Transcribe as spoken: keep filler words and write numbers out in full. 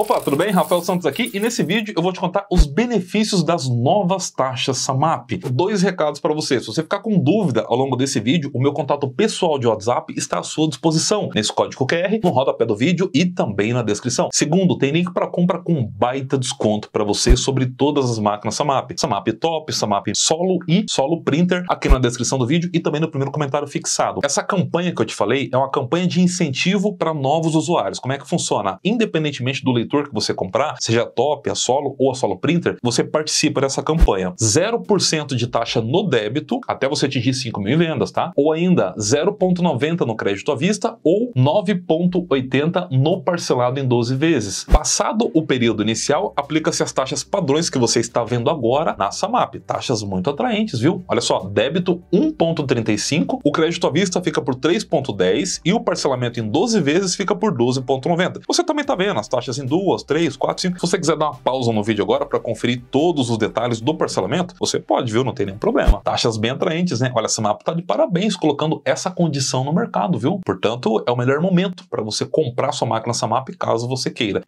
Opa, tudo bem? Rafael Santos aqui e nesse vídeo eu vou te contar os benefícios das novas taxas SumUp. Dois recados para você. Se você ficar com dúvida ao longo desse vídeo, o meu contato pessoal de WhatsApp está à sua disposição, nesse código Q R, no rodapé do vídeo e também na descrição. Segundo, tem link para compra com um baita desconto para você sobre todas as máquinas SumUp. SumUp Top, SumUp Solo e Solo Printer aqui na descrição do vídeo e também no primeiro comentário fixado. Essa campanha que eu te falei é uma campanha de incentivo para novos usuários. Como é que funciona? Independentemente do leitor que você comprar, seja a Top, a Solo ou a Solo Printer, você participa dessa campanha. zero por cento de taxa no débito, até você atingir cinco mil em vendas, tá? Ou ainda zero vírgula noventa no crédito à vista ou nove vírgula oitenta no parcelado em doze vezes. Passado o período inicial, aplica-se as taxas padrões que você está vendo agora na SumUp. Taxas muito atraentes, viu? Olha só, débito um vírgula trinta e cinco, o crédito à vista fica por três vírgula dez e o parcelamento em doze vezes fica por doze vírgula noventa. Você também está vendo as taxas em duas, três, quatro, cinco. Se você quiser dar uma pausa no vídeo agora para conferir todos os detalhes do parcelamento, você pode, viu? Não tem nenhum problema. Taxas bem atraentes, né? Olha, a SumUp tá de parabéns colocando essa condição no mercado, viu? Portanto, é o melhor momento para você comprar sua máquina SumUp caso você queira.